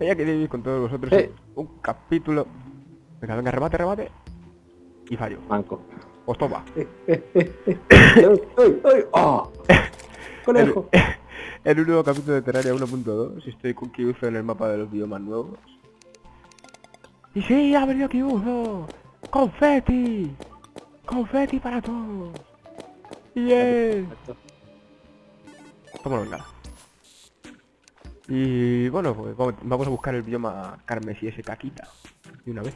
Ya quería vivir con todos vosotros un capítulo. Venga, venga, remate, remate. Y fallo. Banco. Pues toma. ¡Oh! Conejo. El nuevo capítulo de Terraria 1.2. Estoy con Kyuzo en el mapa de los biomas nuevos. ¡Y sí! ¡Ha venido Kyuzo! ¡Confeti! ¡Confeti para todos! ¡Yes! Tómalo, venga. Y bueno, pues vamos a buscar el bioma carmesí ese caquita. De una vez.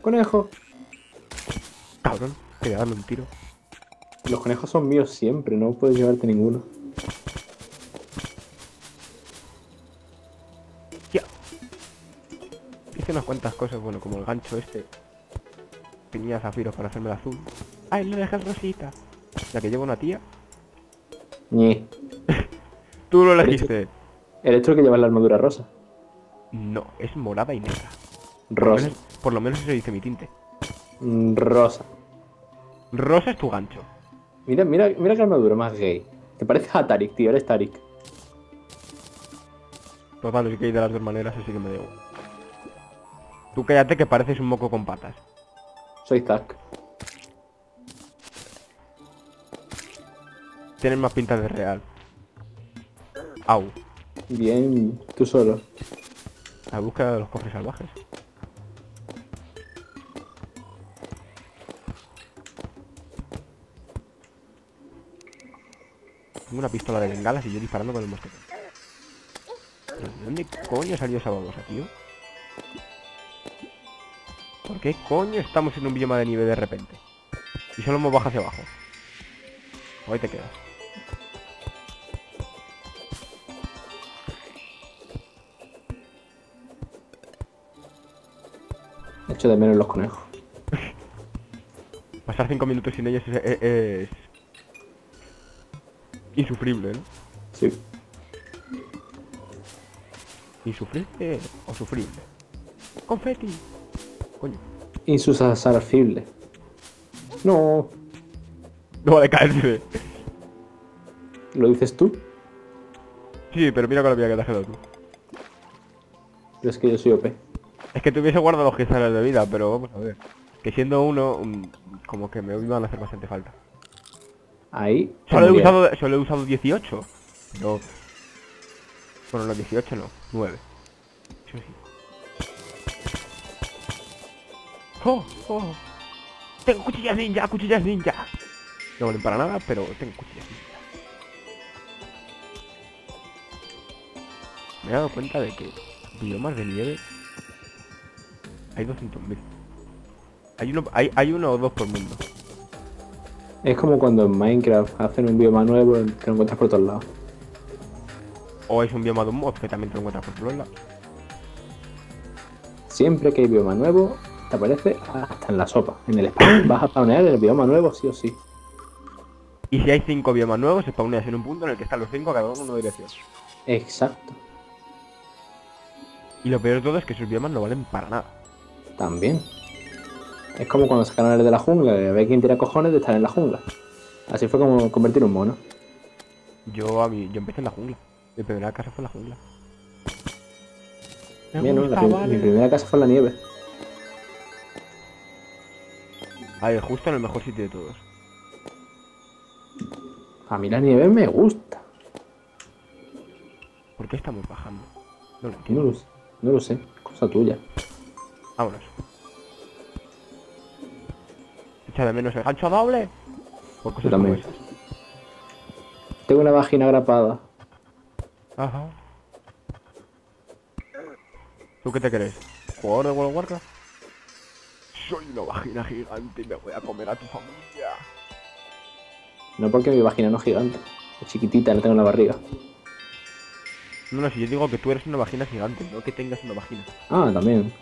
¡Conejo! Cabrón, quería darle un tiro. Los conejos son míos siempre, no puedes llevarte ninguno. Ya. Hice unas cuantas cosas, bueno, como el gancho este. Tenía zafiros para hacerme el azul. ¡Ay, no dejas rosita! La que lleva una tía. Ñe. Tú lo elegiste. ¿Eres tú el que lleva la armadura rosa? No, es morada y negra. Rosa. Por lo menos eso dice mi tinte. Rosa. Rosa es tu gancho. Mira, mira, mira qué armadura más gay. Te pareces a Taric, tío, eres Taric. Pues vale, si que hay de las dos maneras, así que me debo. Tú cállate que pareces un moco con patas. Soy Zack. Tienes más pinta de real. Au. Bien, tú solo. La búsqueda de los cofres salvajes. Tengo una pistola de bengalas y yo disparando con el mosquete. ¿Pero de dónde coño salió esa babosa, tío? ¿Por qué coño estamos en un bioma de nieve de repente? Y solo hemos bajado hacia abajo. Ahí te quedas. Echo de menos los conejos. Pasar 5 minutos sin ellos es insufrible, ¿no? Sí. ¿Insufrible o sufrible? ¡Confeti! Coño. Insusasarfible. No. No va a caerse. ¿Lo dices tú? Sí, pero mira con la vida que te has quedado tú. Pero es que yo soy OP. Es que te hubiese guardado los cristales de vida, pero vamos a ver. Que siendo uno, como que me iban a hacer bastante falta. Ahí solo he usado 18. No. Bueno, no 18 no, 9. Eso sí. ¡Oh! ¡Oh! ¡Tengo cuchillas ninja! ¡Cuchillas ninja! No valen para nada, pero tengo cuchillas ninja. Me he dado cuenta de que biomas de nieve hay 200.000. Hay uno o dos por mundo. Es como cuando en Minecraft hacen un bioma nuevo y te lo encuentras por todos lados. O es un bioma de un mod que también te lo encuentras por todos lados. Siempre que hay bioma nuevo, te aparece hasta en la sopa. En el spawn vas a spawnear el bioma nuevo sí o sí. Y si hay 5 biomas nuevos, spawneas en un punto en el que están los 5 cada uno en una dirección. Exacto. Y lo peor de todo es que sus biomas no valen para nada. También. Es como cuando sacaron el de la jungla, que ve quién tira cojones de estar en la jungla. Así fue como convertir un mono. Yo empecé en la jungla. Mi primera casa fue en la jungla. Mi primera casa fue en la nieve. A ver, justo en el mejor sitio de todos. A mí la nieve me gusta. ¿Por qué estamos bajando? No lo entiendo. No lo sé, cosa tuya. Vámonos. De menos el gancho doble. Por cosas como esas. Tengo una vagina agrapada. Ajá. ¿Tú qué te crees? ¿Jugador de World Warcraft? Soy una vagina gigante y me voy a comer a tu familia. No, porque mi vagina no es gigante. Es chiquitita, no tengo en la barriga. No, no, si yo digo que tú eres una vagina gigante, no que tengas una vagina. Ah, también.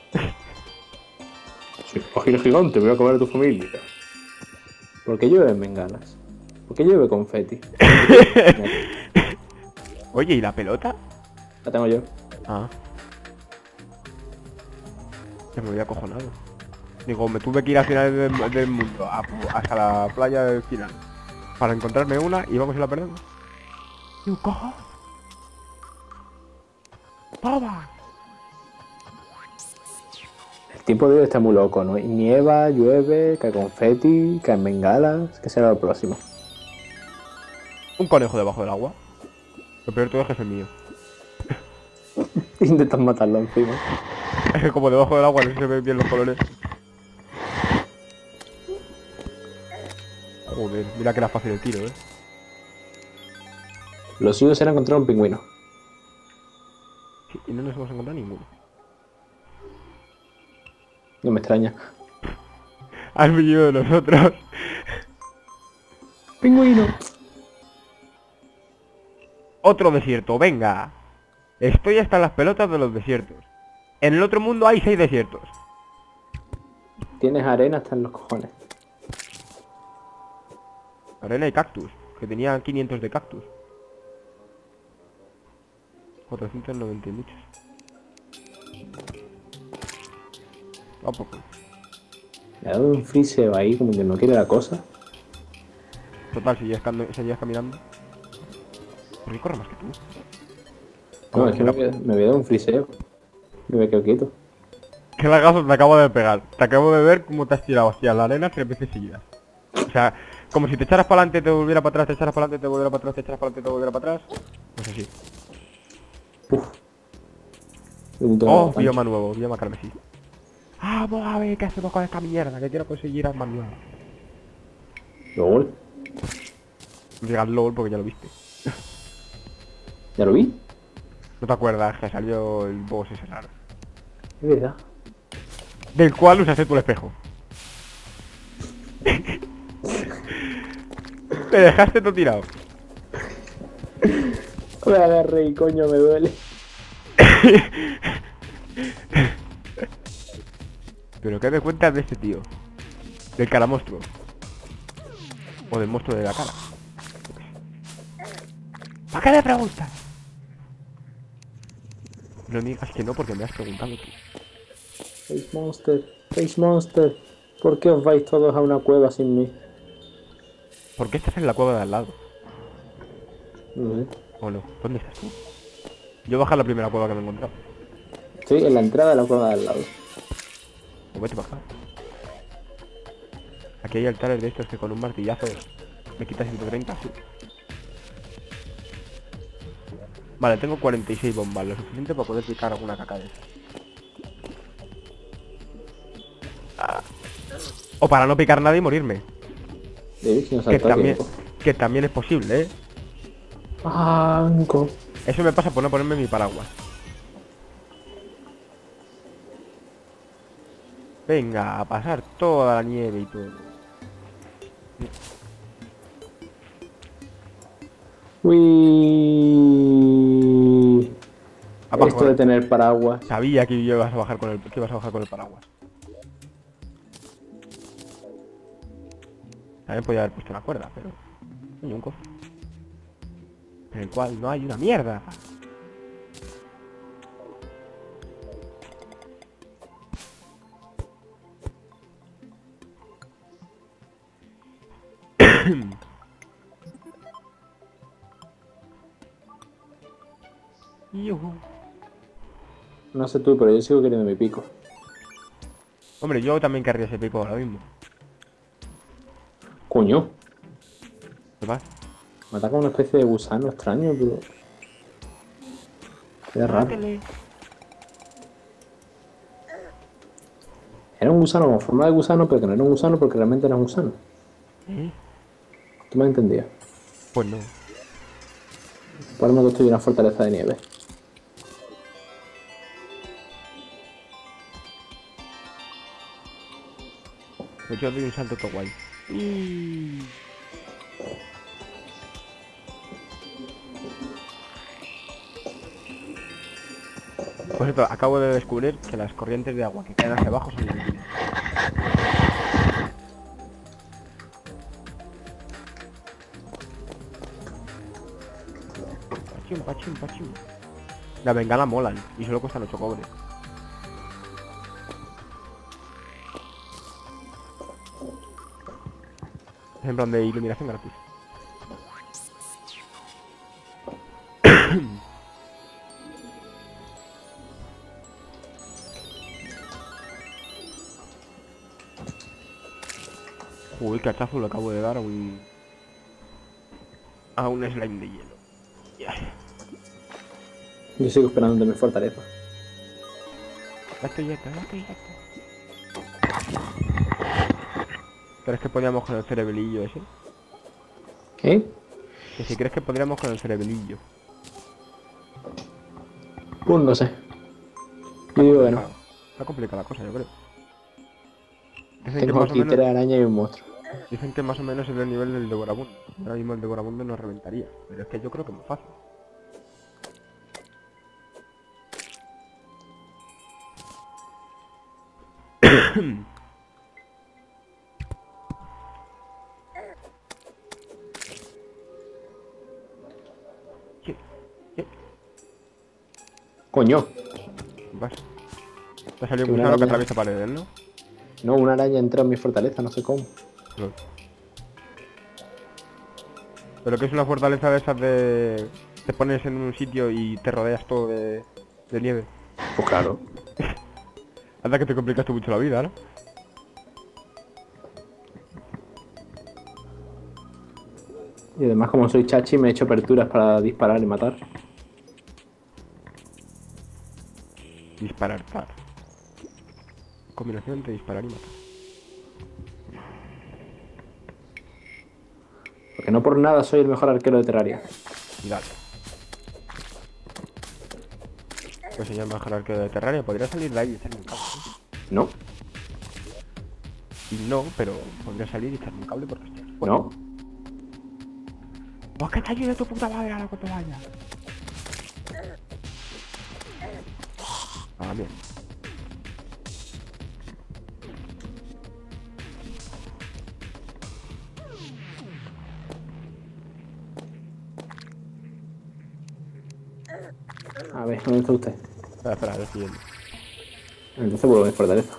Soy una vagina gigante, me voy a comer a tu familia. ¿Por qué llueve bengalas? ¿Por qué llueve confeti? Oye, ¿y la pelota? La tengo yo. Ah. Ya me voy acojonado. Digo, me tuve que ir al final del mundo, hasta la playa del final, para encontrarme una y vamos a la perdemos. ¿Y un cojo? ¡Toma! El tiempo de hoy está muy loco, ¿no? Nieva, llueve, cae confeti, caen bengalas. ¿Qué será lo próximo? Un conejo debajo del agua. Lo peor todo es que es el mío. Intentan matarlo encima. Es que como debajo del agua no se ven bien los colores. Joder, mira que era fácil el tiro, ¿eh? Lo suyo será encontrar un pingüino. Y no nos hemos encontrado ninguno. No me extraña. Has venido de nosotros. ¡Pingüino! Otro desierto, venga. Estoy hasta las pelotas de los desiertos. En el otro mundo hay 6 desiertos. Tienes arena hasta en los cojones. Arena y cactus, que tenía 500 de cactus. 490 y muchos. A poco. Le ha dado un friseo ahí, como que no quiere la cosa. Total, si llegas caminando. ¿Por qué corre más que tú? No, es que me había dado un friseo. Me quedo quieto. Qué lagazo te acabo de pegar. Te acabo de ver cómo te has tirado hacia la arena 3 veces seguidas. O sea, como si te echaras para adelante, te volviera para atrás, te echaras para adelante, te volviera para atrás, te echaras para adelante, te volviera para atrás. Pues así. Uf. Oh, bioma nuevo, bioma carmesí. Vamos a ver qué hacemos con esta mierda, que quiero conseguir armas nuevas. LOL. Digas LOL porque ya lo viste. ¿Ya lo vi? No te acuerdas que salió el boss ese raro. Es verdad. Del cual usaste tú el espejo. Te dejaste todo tirado. Me agarré y coño me duele. Pero ¿qué me cuentas de este tío? Del cara monstruo. O del monstruo de la cara. ¿Para qué me preguntas? No me digas que no porque me has preguntado tú. Face Monster, ¿por qué os vais todos a una cueva sin mí? ¿Por qué estás en la cueva de al lado? No sé. ¿O no? ¿Dónde estás tú? Yo bajé a la primera cueva que me he encontrado. Sí, en la entrada de la cueva de al lado. Pues vete para acá. Aquí hay altares de estos que con un martillazo me quita 130. Sí. Vale, tengo 46 bombas, lo suficiente para poder picar alguna caca de esas. Ah. O para no picar nada y morirme. Sí, si nos salta que también es posible, ¿eh? Banco. Eso me pasa por no ponerme mi paraguas. Venga, a pasar toda la nieve y todo. Uy. Esto de tener paraguas. Sabía que ibas a bajar con el paraguas. También podía haber puesto una cuerda, pero hay un cofre. En el cual no hay una mierda. No sé tú, pero yo sigo queriendo mi pico. Hombre, yo también querría ese pico ahora mismo. Coño. ¿Qué pasa? Me ataca una especie de gusano extraño, pero... Qué raro. Era un gusano con forma de gusano, pero que no era un gusano porque realmente era un gusano. ¿Eh? ¿Tú me entendías? Pues no. Por lo menos estoy en una fortaleza de nieve. Pues yo doy un salto todo guay. Por cierto, acabo de descubrir que las corrientes de agua que caen hacia abajo son limpias. Pachín, pachín, pachín. Las bengalas molan y solo cuestan 8 cobres. En plan de iluminación gratis. Uy, cachazo, le acabo de dar a un slime de hielo. Yeah. Yo sigo esperando de mi fortaleza. ¿Crees que podríamos con el cerebrillo ese? ¿Qué? Que si crees que podríamos con el cerebrillo. Pues no sé. Yo digo que no. Está complicada la cosa, yo creo. Tengo aquí tres arañas y un monstruo. Dicen que más o menos es el nivel del devorabundo. Ahora mismo el devorabundo nos reventaría. Pero es que yo creo que es más fácil. ¿Qué? Coño. Vas. Te ha salido un gusano que atraviesa paredes, ¿no? No, una araña entró en mi fortaleza, no sé cómo. No. Pero que es una fortaleza de esas de... Te pones en un sitio y te rodeas todo de nieve. Pues claro. Anda que te complicaste mucho la vida, ¿no? Y además, como soy chachi, me he hecho aperturas para disparar y matar. Disparar, par. Combinación entre disparar y matar. Porque no por nada soy el mejor arquero de Terraria. Mirad. Pues soy el mejor arquero de Terraria. Podría salir de ahí y echarme un cable. No. No, pero podría salir y echarme un cable porque estoy... Bueno. No. ¡Vos que te ayude tu puta madre a la cuota vaya! Ah, bien. A ver, ¿dónde está usted? Espera, espera, lo estoy viendo. Entonces vuelvo a mi fortaleza.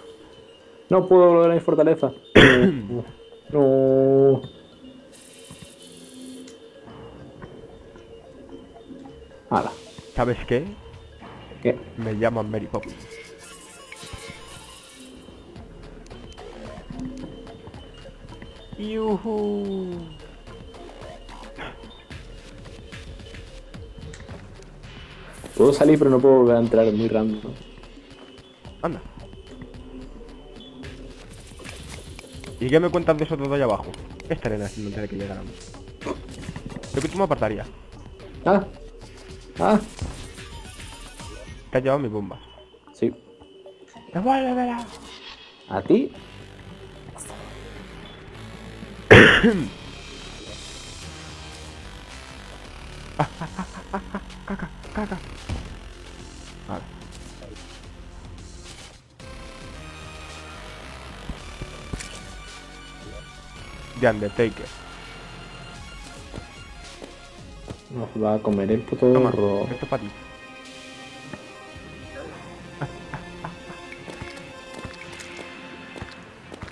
¡No puedo volver a mi fortaleza! No. Ala. ¿Sabes qué? ¿Qué? Me llaman Mary Poppins. ¡Yuhu! Puedo salir, pero no puedo volver a entrar, es muy random. Anda. ¿Y qué me cuentas de eso todo allá abajo? Esta arena es antes de que llegáramos. Creo que tú me apartarías. Nada. Ah. Te has llevado mis bombas. Sí. ¡Devuélvela! ¿A ti? Caca. Vale. The Undertaker. Nos va a comer el puto gorro. Esto es para ti.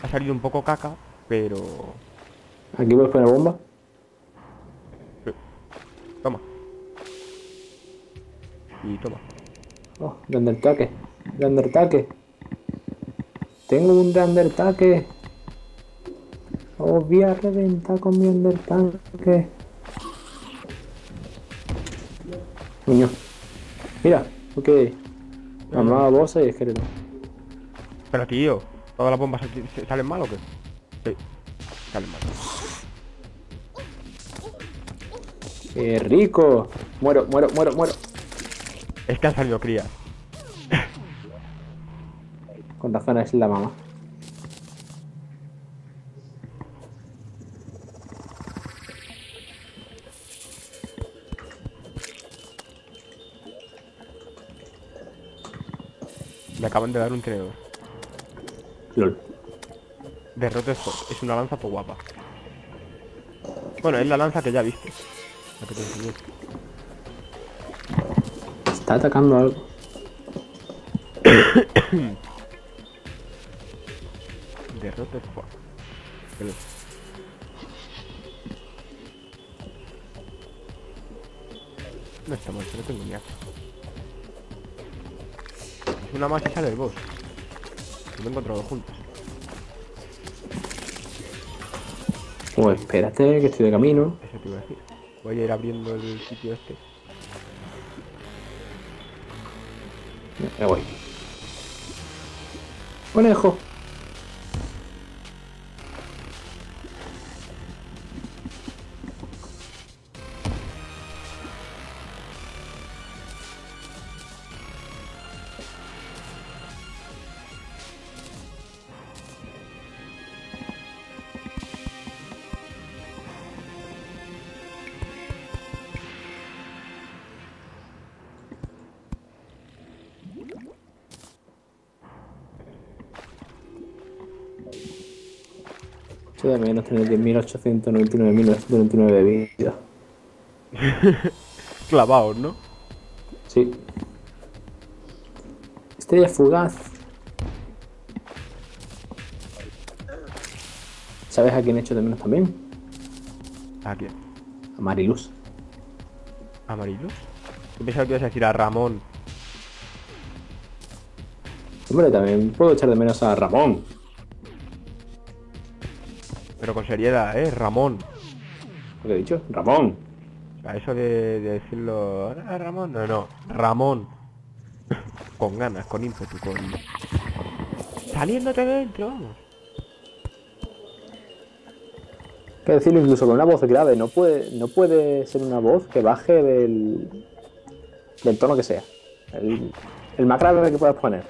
Ha salido un poco caca, pero... ¿Aquí puedes poner bomba? Sí. Toma. Y toma. Oh, de Undertaker. De Undertaker. Tengo un de Undertaker. Os voy a reventar con mi Undertaker. Niño. Mira, ok. Mamá, bosa y esqueleto. Pero tío, ¿todas las bombas salen mal o qué? Sí, salen mal. ¡Qué rico! Muero. Es que han salido crías. Con razón es la mamá. Me acaban de dar un tenedor. LOL. Derrote esto. Es una lanza po guapa. Bueno, es la lanza que ya viste. La que te enseñé. Está atacando algo. Derrote esto. No está mal, no tengo ni asco. Una más y sale el boss. Lo he encontrado juntos. Pues espérate, que estoy de camino. Eso te iba a decir. Voy a ir abriendo el sitio este. Me voy. ¡Conejo! De menos tener 10.899.999 de vida. Clavados, ¿no? Sí. Estrella fugaz. ¿Sabes a quién he hecho de menos también? ¿A quién? Amarilus. ¿Amarilus? Yo pensaba que ibas a decir a Ramón. Hombre, también puedo echar de menos a Ramón. Pero con seriedad, Ramón. ¿Lo que he dicho? Ramón. A eso de decirlo... Ah, Ramón. No, no. Ramón. Con ganas, con ímpetu, con... Saliéndote de dentro, vamos. Hay que decirlo incluso con una voz grave. No puede ser una voz que baje del tono que sea. El más grave que puedas poner.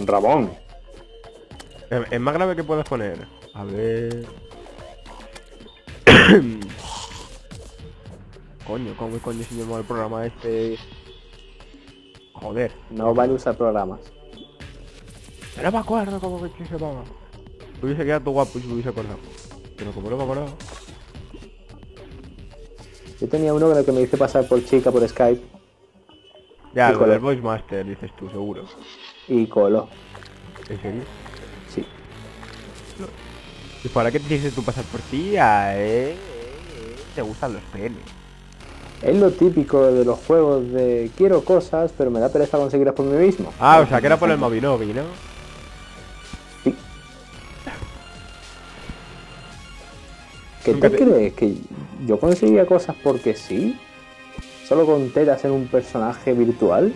Ramón. Es más grave que puedas poner. A ver... Coño, ¿cómo coño se llama el programa este? Joder. No van a usar programas. Pero me acuerdo como que se llamaba. Hubiese quedado guapo y se hubiese acordado. Pero como no me acuerdo... Yo tenía uno que me hice pasar por chica por Skype. Ya, con el Voice Master, dices tú, seguro. Y coló. ¿En serio? ¿Y para qué te dices tú pasar por tía? Te gustan los penes. Es lo típico de los juegos de quiero cosas, pero me da pereza conseguirlas por mí mismo. Ah, o sea, que era por el Mobinobi, ¿no? Sí. ¿Qué te crees? ¿Que yo conseguía cosas porque sí? ¿Solo con tetas en un personaje virtual?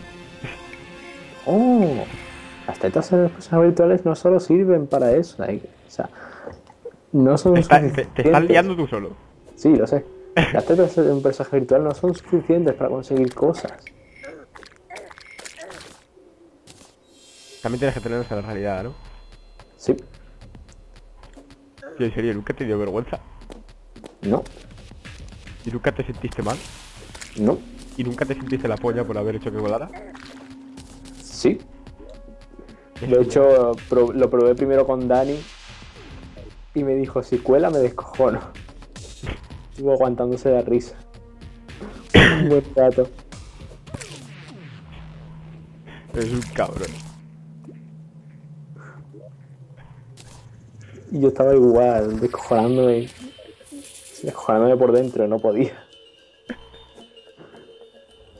¡Oh! Las tetas en los personajes virtuales no solo sirven para eso, o sea... No son suficientes. Te estás liando tú solo. Sí, lo sé. Las tetas de un personaje virtual no son suficientes para conseguir cosas. También tienes que tenerlos en la realidad, ¿no? Sí. ¿Y en serio, nunca te dio vergüenza? No. ¿Y nunca te sentiste mal? No. ¿Y nunca te sentiste la polla por haber hecho que volara? Sí. De hecho, lo probé primero con Dani. Y me dijo, si cuela me descojono. Estuvo aguantándose de risa. Un buen rato. Es un cabrón. Y yo estaba igual, descojonándome. Descojonándome por dentro, no podía.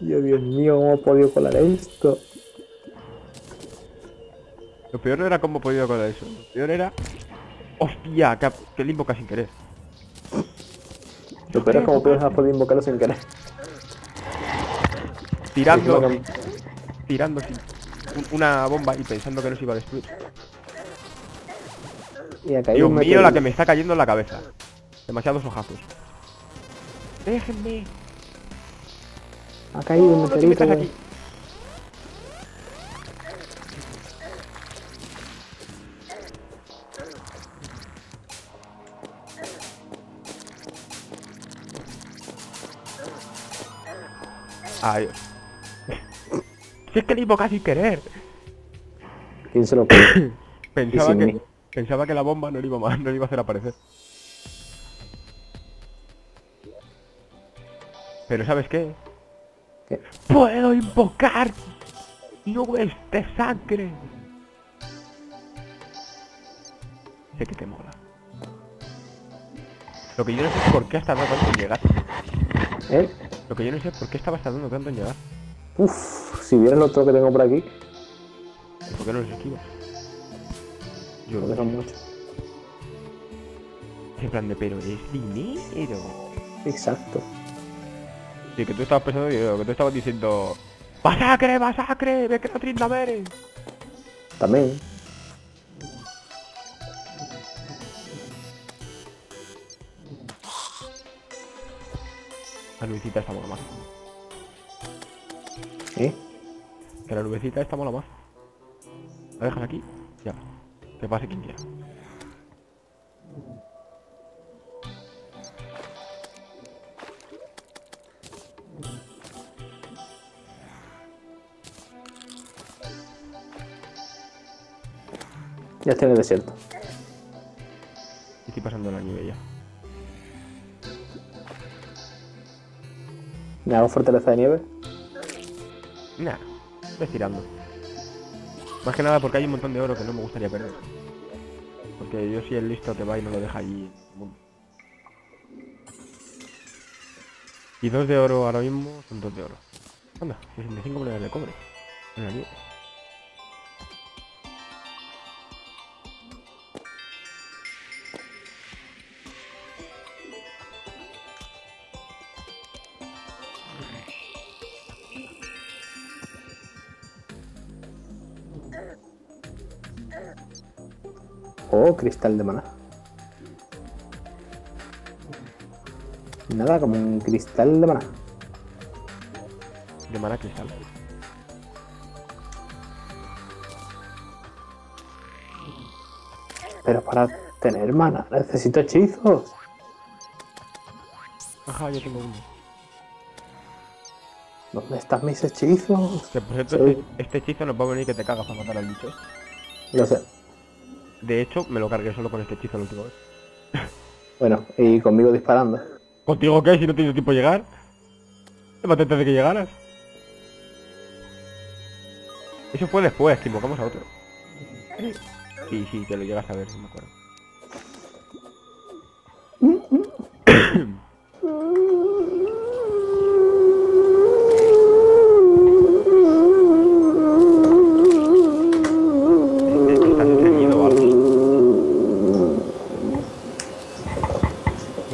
Yo, Dios mío, ¿cómo he podido colar esto? Lo peor no era cómo he podido colar eso. Lo peor era... ¡Hostia! Que le invoca sin querer. Lo peor es como puedes poder invocarlo sin querer. Tirando una bomba y pensando que no se iba a destruir. Dios mío, la que me está cayendo en la cabeza. Demasiados ojazos. ¡Déjenme! Ha caído un meteorito. Adiós. Si es que le invoca sin querer. ¿Quién se lo puede? Pensaba que la bomba no le iba a hacer aparecer. Pero ¿sabes qué? ¿Qué? ¡Puedo invocar nubes de sangre! Sé que te mola. Lo que yo no sé es por qué has tardado tanto en llegar. ¿Eh? Lo que yo no sé es por qué estabas tardando tanto en llegar. Uff, si vieras lo otro que tengo por aquí. ¿Por qué no los esquivas? Yo lo dejo mucho. En plan de, pero es dinero. Exacto. Sí, que tú estabas pensando, que tú estabas diciendo... ¡Masacre, masacre! ¡Me quedo 30 veres! También. La nubecita está mola más. ¿Eh? Que la nubecita está mola más. La dejas aquí, ya. Que pase quien quiera. Ya estoy en el desierto. Estoy pasando la nieve ya. ¿Me hago fortaleza de nieve? Nah, estoy tirando. Más que nada porque hay un montón de oro que no me gustaría perder. Porque yo soy el listo que va y no lo deja allí. Y 2 de oro ahora mismo son 2 de oro. Anda, 65 monedas de cobre. En la nieve. Oh, cristal de maná. Nada, como un cristal de maná. De maná cristal. Pero para tener maná necesito hechizos. Ajá, yo tengo uno. ¿Dónde están mis hechizos? Que por cierto, sí. Este hechizo nos va a venir que te cagas para matar al bicho. Lo sé. De hecho, me lo cargué solo con este hechizo la última vez. Bueno, y conmigo disparando. ¿Contigo qué? Si no tienes tiempo de llegar. Te maté antes de que llegaras. Eso fue después, que invocamos a otro. Sí, sí, te lo llegas a ver, no me acuerdo.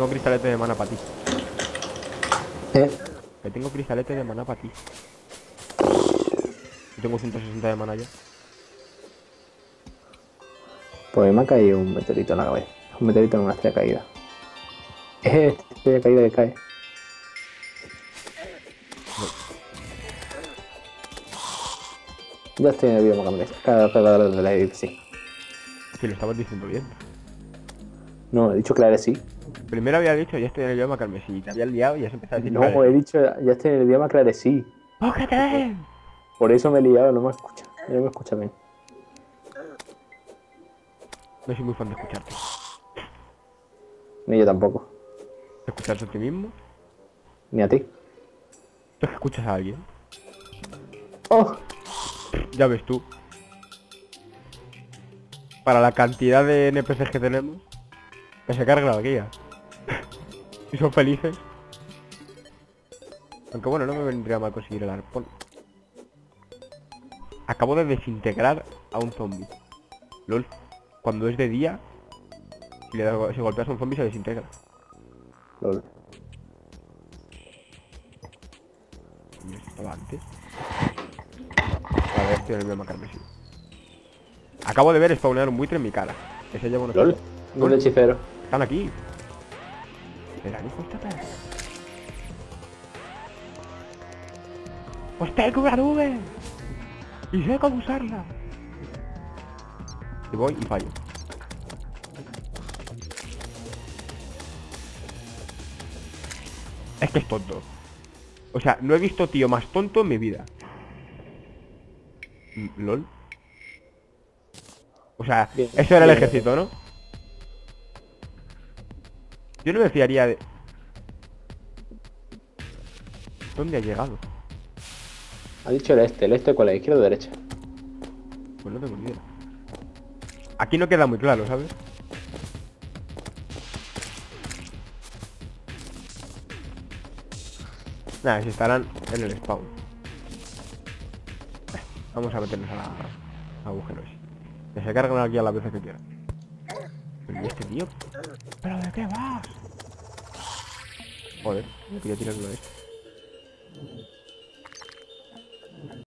Cristalete de maná para ti. ¿Eh? Que tengo cristalete de maná para ti. Yo tengo 160 de maná ya. Pues me ha caído un meteorito en la cabeza. Un meteorito en una estrella caída. Estrella caída que cae. No. Ya estoy en el bioma cambiado. Cada regador de la edit, sí. Si lo estabas diciendo bien. No, he dicho claro sí. Primero había dicho, ya estoy en el idioma carmesí. Te había liado y ya se empezaba a decir... No, claro. He dicho, ya estoy en el idioma claresí. ¡Bócate! Por eso me he liado, no me escucha. No me escucha bien. No soy muy fan de escucharte. Ni yo tampoco. ¿Te escuchas a ti mismo? Ni a ti. ¿Tú es que escuchas a alguien? ¡Oh! Ya ves tú. Para la cantidad de NPCs que tenemos... Que se carga la guía. Y son felices. Aunque bueno, no me vendría mal conseguir el arpón. Acabo de desintegrar a un zombie. LOL. Cuando es de día, si si golpeas a un zombie se desintegra. LOL. ¿Dónde estaba antes? A ver, estoy en el mismo carmesí. Acabo de ver spawnear un buitre en mi cara. Ese lleva unos... LOL. Un hechicero. Están aquí. Espera, hijo, está para... Pues tengo una nube. Y sé cómo usarla. Y voy y fallo. Es que es tonto. O sea, no he visto tío más tonto en mi vida. LOL. O sea, bien, eso era bien, el ejército, ¿no? Yo no me fiaría de... ¿Dónde ha llegado? Ha dicho el este con la izquierda o derecha. Pues no tengo ni idea. Aquí no queda muy claro, ¿sabes? Nada, se estarán en el spawn. Vamos a meternos al agujero ese. Que se cargan aquí a la vez que quieran. Pero este tío, ¿pero de qué va? Joder, quería tirarlo a este.